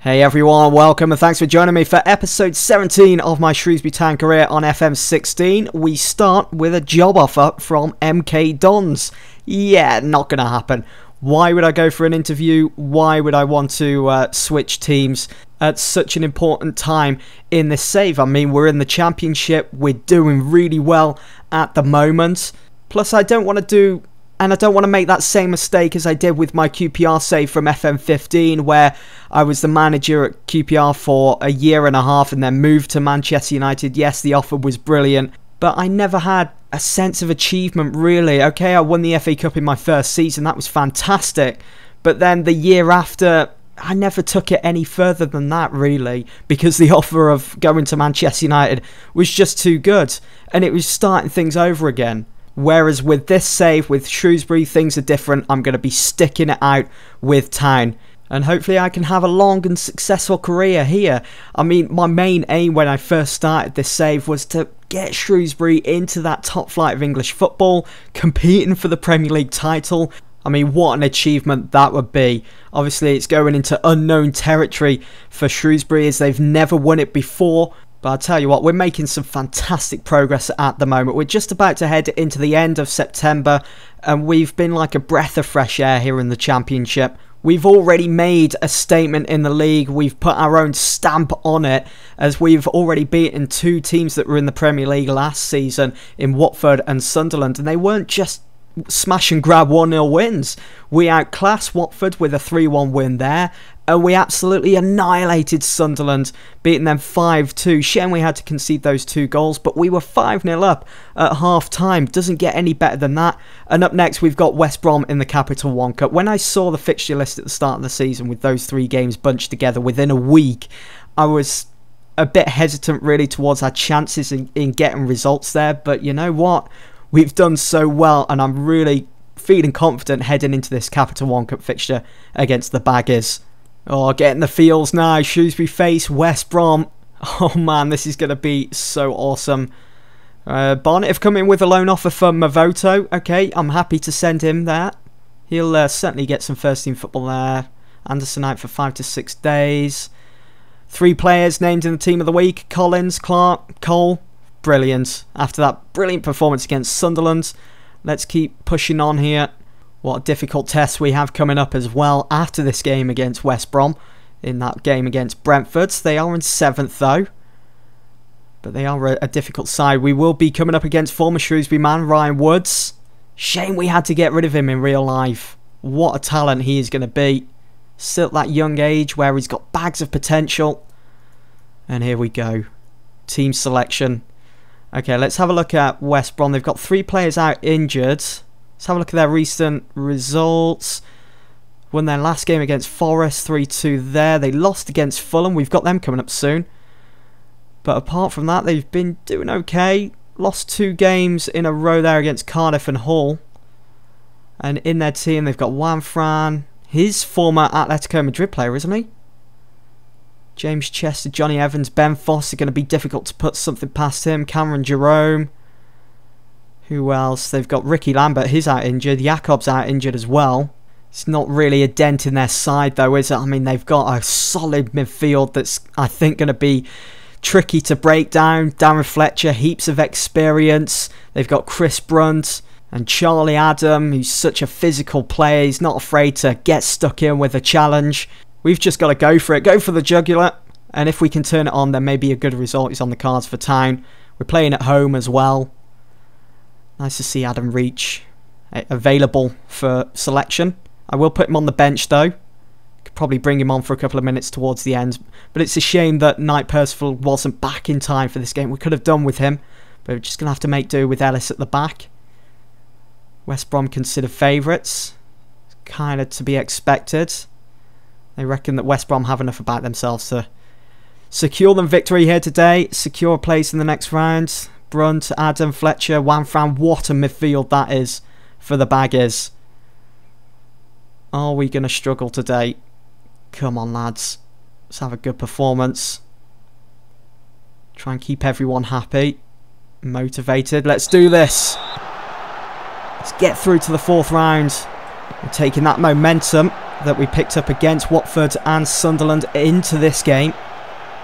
Hey everyone, welcome and thanks for joining me for episode 17 of my Shrewsbury Town career on FM16. We start with a job offer from MK Dons. Yeah, not going to happen. Why would I go for an interview? Why would I want to switch teams at such an important time in this save? I mean, we're in the Championship, we're doing really well at the moment. Plus, I don't want to make that same mistake as I did with my QPR save from FM15, where I was the manager at QPR for a year and a half and then moved to Manchester United. Yes, the offer was brilliant, but I never had a sense of achievement, really. Okay, I won the FA Cup in my first season. That was fantastic. But then the year after, I never took it any further than that, really, because the offer of going to Manchester United was just too good, and it was starting things over again. Whereas with this save, with Shrewsbury, things are different. I'm going to be sticking it out with Town. And hopefully I can have a long and successful career here. I mean, my main aim when I first started this save was to get Shrewsbury into that top flight of English football, competing for the Premier League title. I mean, what an achievement that would be. Obviously, it's going into unknown territory for Shrewsbury as they've never won it before. But I'll tell you what, we're making some fantastic progress at the moment. We're just about to head into the end of September, and we've been like a breath of fresh air here in the Championship. We've already made a statement in the league. We've put our own stamp on it, as we've already beaten two teams that were in the Premier League last season in Watford and Sunderland, and they weren't just smash and grab 1-0 wins. We outclassed Watford with a 3-1 win there, and we absolutely annihilated Sunderland, beating them 5-2. Shame we had to concede those two goals, but we were 5-0 up at half time. Doesn't get any better than that. And up next, we've got West Brom in the Capital One Cup. When I saw the fixture list at the start of the season with those three games bunched together within a week, I was a bit hesitant really towards our chances in getting results there, but you know what? We've done so well, and I'm really feeling confident heading into this Capital One Cup fixture against the Baggies. Oh, getting the feels now. Shrewsbury face West Brom. Oh man, this is going to be so awesome. Barnett have come in with a loan offer from Mavoto. Okay, I'm happy to send him that. He'll certainly get some first team football there. Anderson out for 5 to 6 days. Three players named in the team of the week: Collins, Clark, Cole. Brilliant. After that brilliant performance against Sunderland, let's keep pushing on here. What a difficult test we have coming up as well after this game against West Brom. In that game against Brentford, they are in 7th though, but they are a difficult side. We will be coming up against former Shrewsbury man Ryan Woods. Shame we had to get rid of him in real life. What a talent he is going to be. Still at that young age where he's got bags of potential. And here we go. Team selection. Okay, let's have a look at West Brom. They've got three players out injured. Let's have a look at their recent results. Won their last game against Forest, 3-2 there. They lost against Fulham. We've got them coming up soon. But apart from that, they've been doing okay. Lost two games in a row there against Cardiff and Hull. And in their team, they've got Juanfran. His former Atletico Madrid player, isn't he? James Chester, Johnny Evans, Ben Foster, going to be difficult to put something past him. Cameron Jerome. Who else? They've got Ricky Lambert, he's out injured. Jacob's out injured as well. It's not really a dent in their side though, is it? I mean, they've got a solid midfield that's, I think, going to be tricky to break down. Darren Fletcher, heaps of experience. They've got Chris Brunt and Charlie Adam, who's such a physical player. He's not afraid to get stuck in with a challenge. We've just got to go for it, go for the jugular, and if we can turn it on, then maybe a good result is on the cards for Town. We're playing at home as well. Nice to see Adam Reach available for selection. I will put him on the bench though. Could probably bring him on for a couple of minutes towards the end, but it's a shame that Knight Percival wasn't back in time for this game. We could have done with him, but we're just going to have to make do with Ellis at the back. West Brom considered favourites. Kind of to be expected. They reckon that West Brom have enough about themselves to secure them victory here today, secure a place in the next round. Brunt, Adam, Fletcher, Juanfran, what a midfield that is for the Baggies. Are we going to struggle today? Come on, lads. Let's have a good performance. Try and keep everyone happy, motivated. Let's do this. Let's get through to the fourth round. We're taking that momentum. that we picked up against Watford and Sunderland into this game.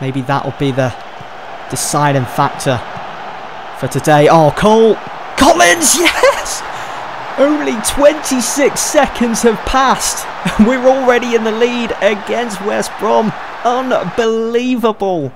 Maybe that'll be the deciding factor for today. Oh, Collins, yes! Only 26 seconds have passed. We're already in the lead against West Brom. Unbelievable.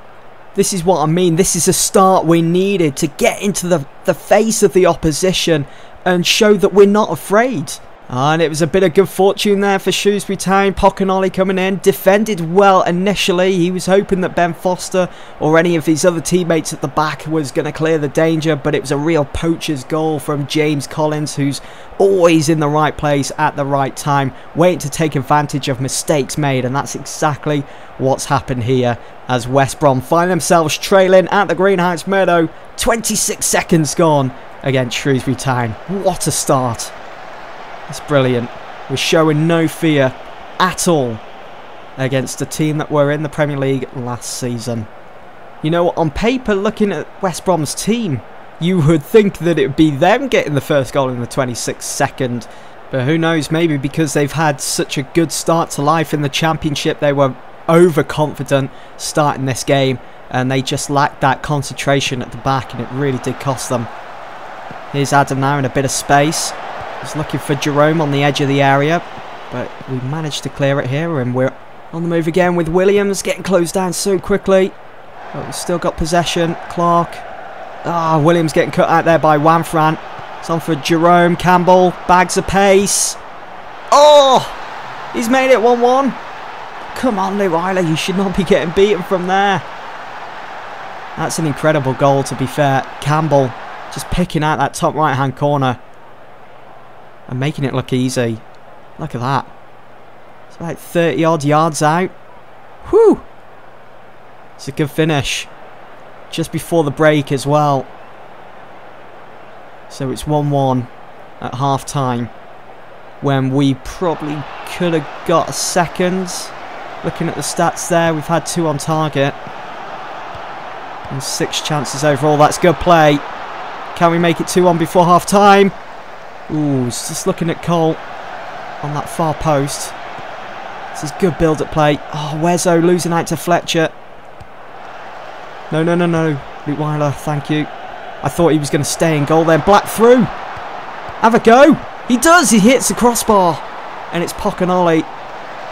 This is what I mean. This is a start we needed to get into the face of the opposition and show that we're not afraid. And it was a bit of good fortune there for Shrewsbury Town. Pocanoli coming in, defended well initially. He was hoping that Ben Foster or any of his other teammates at the back was going to clear the danger, but it was a real poacher's goal from James Collins, who's always in the right place at the right time, waiting to take advantage of mistakes made, and that's exactly what's happened here as West Brom find themselves trailing at the Green Heights Meadow. 26 seconds gone against Shrewsbury Town. What a start. It's brilliant. We're showing no fear at all against a team that were in the Premier League last season. You know, on paper, looking at West Brom's team, you would think that it would be them getting the first goal in the 26th second. But who knows, maybe because they've had such a good start to life in the Championship, they were overconfident starting this game, and they just lacked that concentration at the back, and it really did cost them. Here's Adam now in a bit of space. He's looking for Jerome on the edge of the area, but we managed to clear it here, and we're on the move again with Williams, getting closed down so quickly. But we've still got possession. Clark. Ah, Williams getting cut out there by Juanfran. It's on for Jerome. Campbell bags a pace. Oh, he's made it 1-1. Come on, Luke Weiler, you should not be getting beaten from there. That's an incredible goal, to be fair. Campbell just picking out that top right hand corner and making it look easy. Look at that. It's about 30 odd yards out. Whew! It's a good finish. Just before the break as well. So it's 1-1 at half time, when we probably could have got a second. Looking at the stats there, we've had 2 on target and 6 chances overall. That's good play. Can we make it 2-1 before half time? Ooh, just looking at Cole on that far post. This is good build at play. Oh, Wezzo losing out to Fletcher. No. Luke Weiler, thank you. I thought he was going to stay in goal then. Black through. Have a go. He does. He hits the crossbar. And it's Pocanoli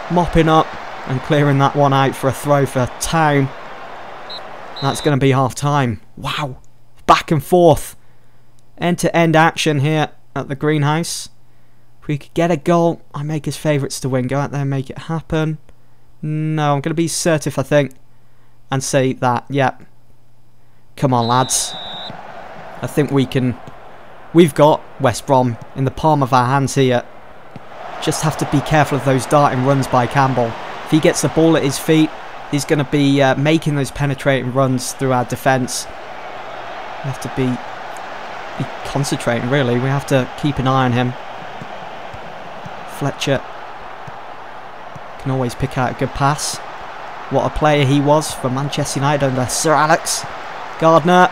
mopping up and clearing that one out for a throw for Town. That's going to be half time. Wow. Back and forth. End-to-end action here at the Greenhouse. If we could get a goal, I make his favourites to win. Go out there and make it happen. No, I'm going to be assertive, I think, and say that. Yep. Come on, lads. I think we can. We've got West Brom in the palm of our hands here. Just have to be careful of those darting runs by Campbell. If he gets the ball at his feet, he's going to be making those penetrating runs through our defence. We have to be concentrating, really. We have to keep an eye on him. Fletcher can always pick out a good pass. What a player he was for Manchester United under Sir Alex Gardner.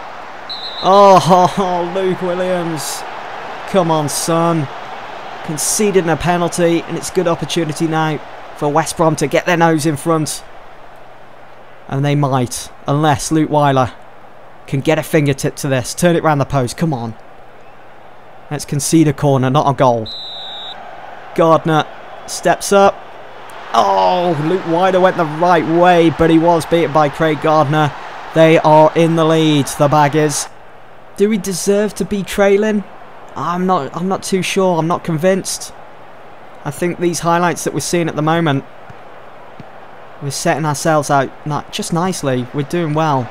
Oh, Luke Williams, come on, son. Conceded a penalty, and it's a good opportunity now for West Brom to get their nose in front, and they might, unless Luke Weiler can get a fingertip to this. Turn it round the post. Come on. Let's concede a corner, not a goal. Gardner steps up. Oh, Luke Weiler went the right way, but he was beaten by Craig Gardner. They are in the lead, the Baggers. Do we deserve to be trailing? I'm not too sure. I'm not convinced. I think these highlights that we're seeing at the moment, we're setting ourselves out just nicely. We're doing well.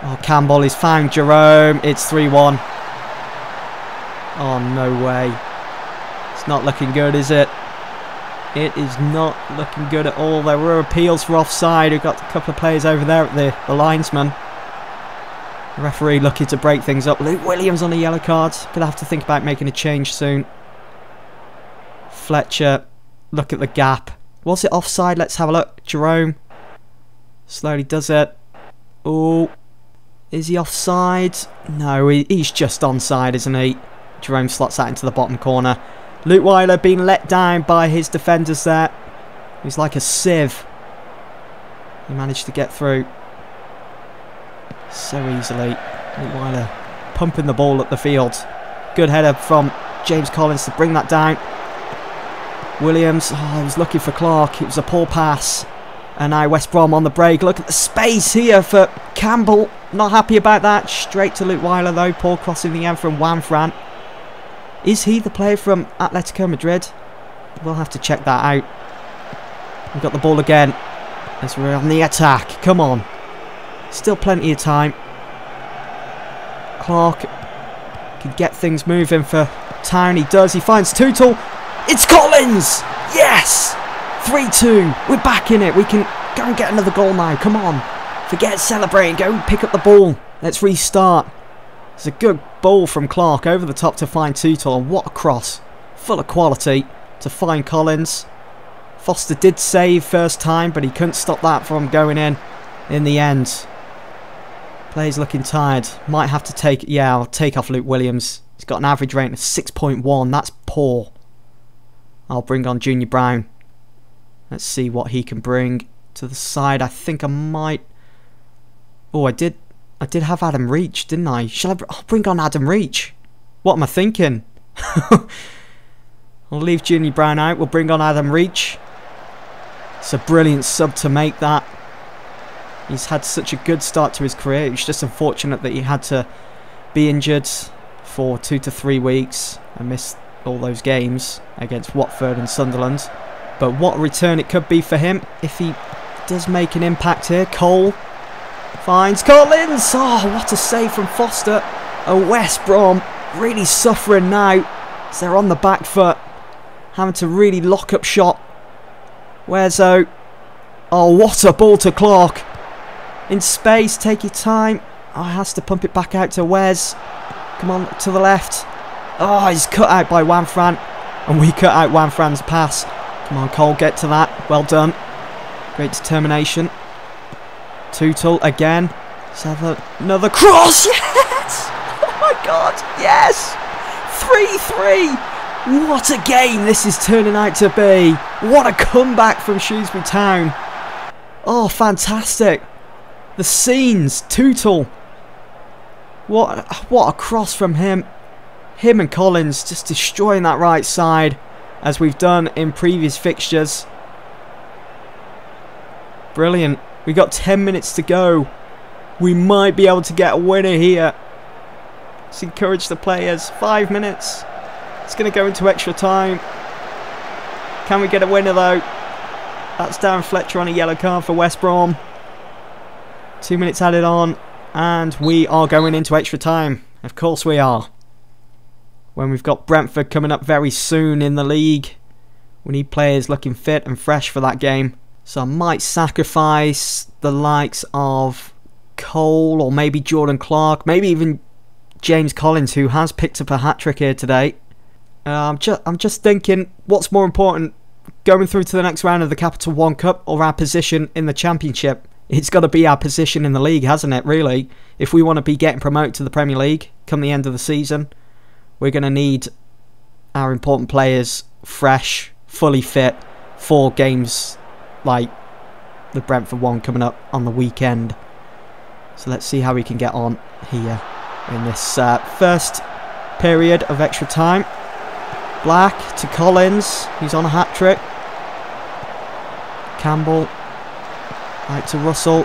Oh, Campbell is found Jerome. It's 3-1. Oh, no way. It's not looking good, is it? It is not looking good at all. There were appeals for offside. We've got a couple of players over there at the linesman. The referee looking to break things up. Luke Williams on a yellow card. Going to have to think about making a change soon. Fletcher. Look at the gap. Was it offside? Let's have a look. Jerome slowly does it. Oh. Is he offside? No, he's just onside, isn't he? Jerome slots that into the bottom corner. Luke Weiler being let down by his defenders there. He's like a sieve. He managed to get through so easily. Luke Weiler pumping the ball at the field. Good header from James Collins to bring that down. Williams, oh, he was looking for Clark. It was a poor pass. And now West Brom on the break. Look at the space here for Campbell. Not happy about that. Straight to Luke Weiler though. Poor crossing the end from Juanfran. Is he the player from Atletico Madrid? We'll have to check that out. We've got the ball again as we're on the attack. Come on. Still plenty of time. Clark can get things moving for Town. He does. He finds Tootle. It's Collins! Yes! 3-2. We're back in it. We can go and get another goal now. Come on. Forget celebrating. Go and pick up the ball. Let's restart. It's a good ball from Clark over the top to find Tootle, and what a cross. Full of quality to find Collins. Foster did save first time, but he couldn't stop that from going in the end. Players looking tired. Might have to take... yeah, I'll take off Luke Williams. He's got an average rating of 6.1. That's poor. I'll bring on Junior Brown. Let's see what he can bring to the side. I think I might... oh, I did have Adam Reach, didn't I? Shall I bring on Adam Reach? What am I thinking? I'll leave Junior Brown out. We'll bring on Adam Reach. It's a brilliant sub to make that. He's had such a good start to his career. It's just unfortunate that he had to be injured for 2 to 3 weeks and missed all those games against Watford and Sunderland. But what a return it could be for him if he does make an impact here. Cole finds Collins. Oh, what a save from Foster. And West Brom really suffering now as they're on the back foot, having to really lock up shop. Where's O? Oh, what a ball to Clark. In space, take your time. Oh, has to pump it back out to Wes. Come on, to the left. Oh, he's cut out by Juanfran. And we cut out Juanfran's pass. Come on, Cole, get to that. Well done. Great determination. Tootle again. Let's have another cross. Yes! Oh my god, yes! 3-3. What a game this is turning out to be. What a comeback from Shrewsbury Town. Oh, fantastic. The scenes. Tootle. What a cross from him. Him and Collins just destroying that right side as we've done in previous fixtures. Brilliant. We got 10 minutes to go. We might be able to get a winner here. Let's encourage the players. 5 minutes. It's going to go into extra time. Can we get a winner though? That's Darren Fletcher on a yellow card for West Brom. 2 minutes added on and we are going into extra time. Of course we are. When we've got Brentford coming up very soon in the league, we need players looking fit and fresh for that game. So I might sacrifice the likes of Cole or maybe Jordan Clark, maybe even James Collins, who has picked up a hat-trick here today. I'm just thinking, what's more important, going through to the next round of the Capital One Cup or our position in the Championship? It's got to be our position in the league, hasn't it, really? If we want to be getting promoted to the Premier League come the end of the season, we're going to need our important players fresh, fully fit for games like the Brentford one coming up on the weekend. So let's see how we can get on here in this first period of extra time. Black to Collins, he's on a hat-trick. Campbell out to Russell.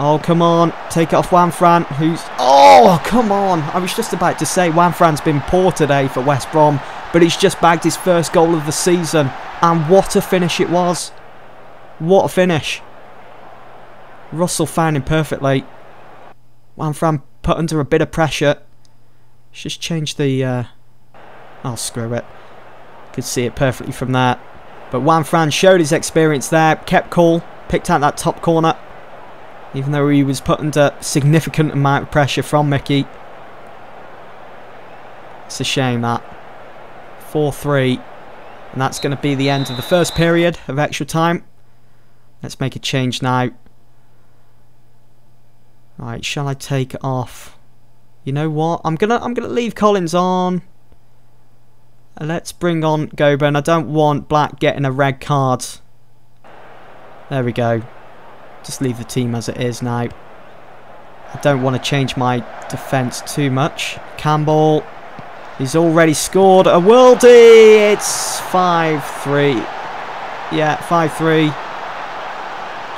Oh, come on, take it off Juanfran, who's... oh, come on, I was just about to say Juanfran's been poor today for West Brom, but he's just bagged his first goal of the season. And what a finish it was. What a finish. Russell found him perfectly. Juanfran put under a bit of pressure. Let's just change the... oh, screw it. Could see it perfectly from there. But Juanfran showed his experience there. Kept cool. Picked out that top corner. Even though he was put under a significant amount of pressure from Mickey. It's a shame that. 4-3. And that's going to be the end of the first period of extra time. Let's make a change now. Right, shall I take it off? You know what? I'm gonna leave Collins on. Let's bring on Goburn. I don't want Black getting a red card. There we go. Just leave the team as it is now. I don't want to change my defence too much. Campbell. He's already scored a worldie. It's 5-3. Yeah, 5-3.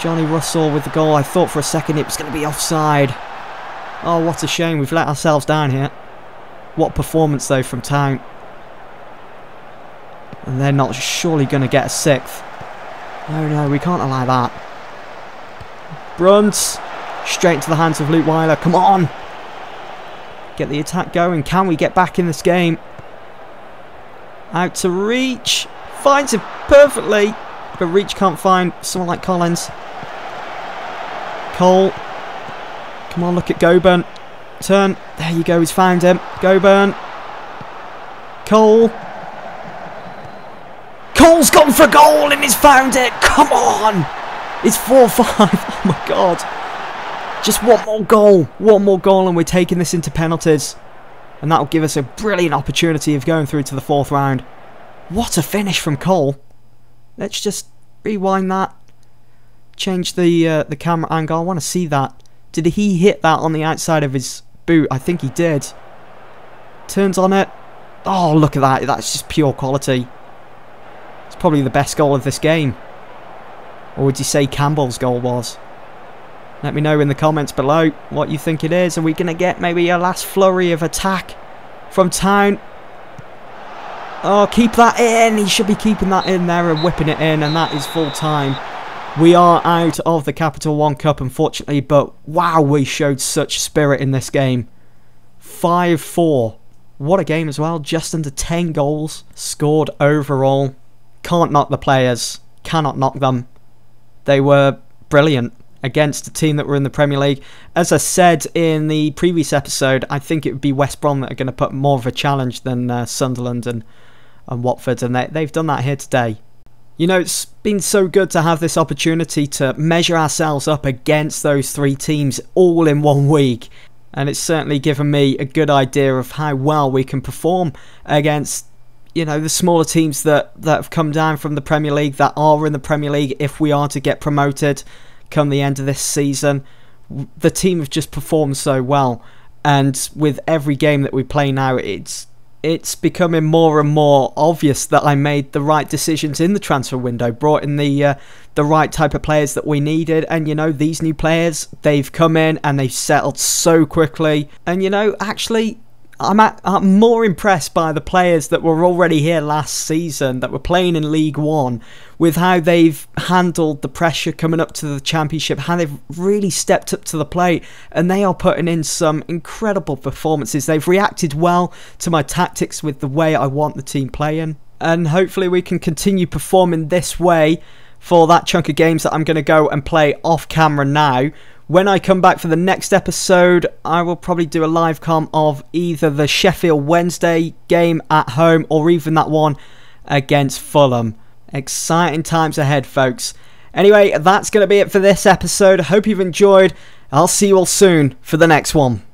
Johnny Russell with the goal. I thought for a second it was going to be offside. Oh, what a shame. We've let ourselves down here. What performance, though, from Town. And they're not surely going to get a sixth. Oh, no, we can't allow that. Brunt. Straight into the hands of Luke Weiler. Come on. Get the attack going. Can we get back in this game? Out to Reach. Finds him perfectly. But Reach can't find someone like Collins. Cole. Come on, look at Goburn. Turn. There you go. He's found him. Goburn. Cole. Cole's gone for a goal and he's found it. Come on. It's 4-5. Oh, my God. Just one more goal. One more goal and we're taking this into penalties. And that'll give us a brilliant opportunity of going through to the fourth round. What a finish from Cole. Let's just rewind that. Change the camera angle. I want to see that. Did he hit that on the outside of his boot? I think he did. Turns on it. Oh, look at that. That's just pure quality. It's probably the best goal of this game. Or would you say Campbell's goal was? Let me know in the comments below what you think it is. Are we going to get maybe a last flurry of attack from Town? Oh, keep that in. He should be keeping that in there and whipping it in. And that is full time. We are out of the Capital One Cup, unfortunately. But wow, we showed such spirit in this game. 5-4. What a game as well. Just under 10 goals scored overall. Can't knock the players. Cannot knock them. They were brilliant against a team that were in the Premier League. As I said in the previous episode, I think it would be West Brom that are going to put more of a challenge than Sunderland and Watford, and they've done that here today. You know, it's been so good to have this opportunity to measure ourselves up against those three teams all in one week, and it's certainly given me a good idea of how well we can perform against, you know, the smaller teams that have come down from the Premier League, that are in the Premier League if we are to get promoted come the end of this season. The team have just performed so well, and with every game that we play now, it's becoming more and more obvious that I made the right decisions in the transfer window, brought in the right type of players that we needed. And you know, these new players, they've come in and they've settled so quickly, and you know, actually I'm more impressed by the players that were already here last season, that were playing in League One, with how they've handled the pressure coming up to the Championship, how they've really stepped up to the plate, and they are putting in some incredible performances. They've reacted well to my tactics with the way I want the team playing, and hopefully we can continue performing this way for that chunk of games that I'm going to go and play off camera now. When I come back for the next episode, I will probably do a live com of either the Sheffield Wednesday game at home or even that one against Fulham. Exciting times ahead, folks. Anyway, that's going to be it for this episode. Hope you've enjoyed. I'll see you all soon for the next one.